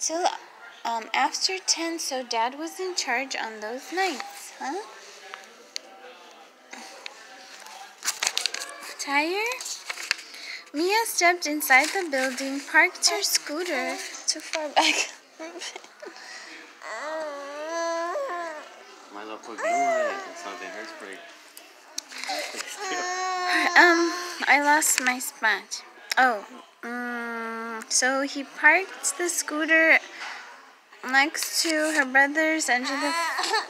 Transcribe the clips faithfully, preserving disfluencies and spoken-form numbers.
Till um, after ten, so Dad was in charge on those nights, huh? Tired? Mia stepped inside the building, parked her scooter too far back. My love, what do you want? It's not the hairspray. Um, I lost my spot. Oh, um, so he parked the scooter next to her brother's under the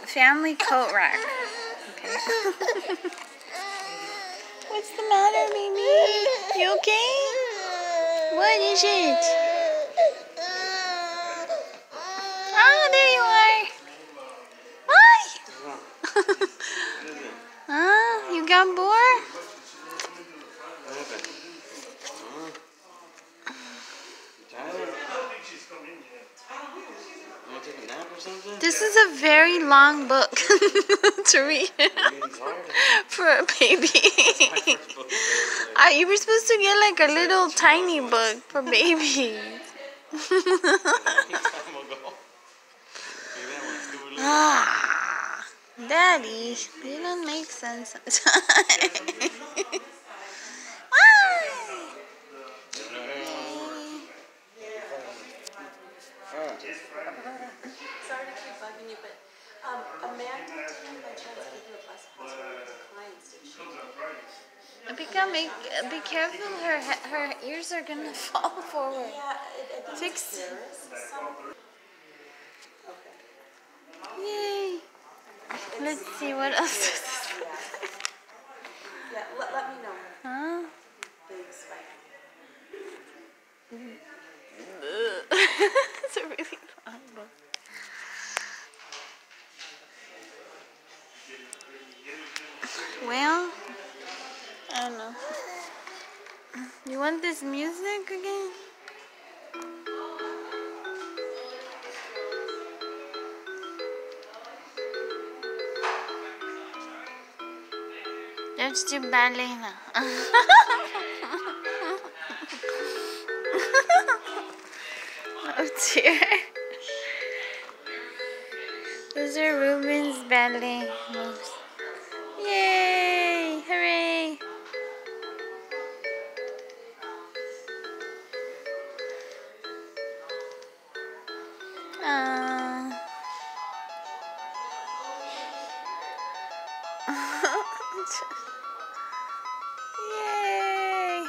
family coat rack. Okay. What's the matter, baby? You okay? What is it? Oh, there you are. Hi. Huh? You got bored? This is a very long book to read for a baby. You were supposed to get like a little tiny book for babies. Ah, Daddy, you don't make sense sometimes. Sorry to keep bugging you, but um, Amanda didn't by chance give you a bus pass for her clients, did she? Becca, make, uh, be careful, her her ears are going to fall forward. Yeah, I think it's okay. Yay! It's, Let's see what else is yeah. yeah, let, let me know. Huh? Thanks, bye. Mm-hmm. It's a really long book. Well, I don't know. You want this music again? Let's do ballet now. Oh dear. Those are Ruben's ballet moves. Yay! Hooray! Uh. Yay!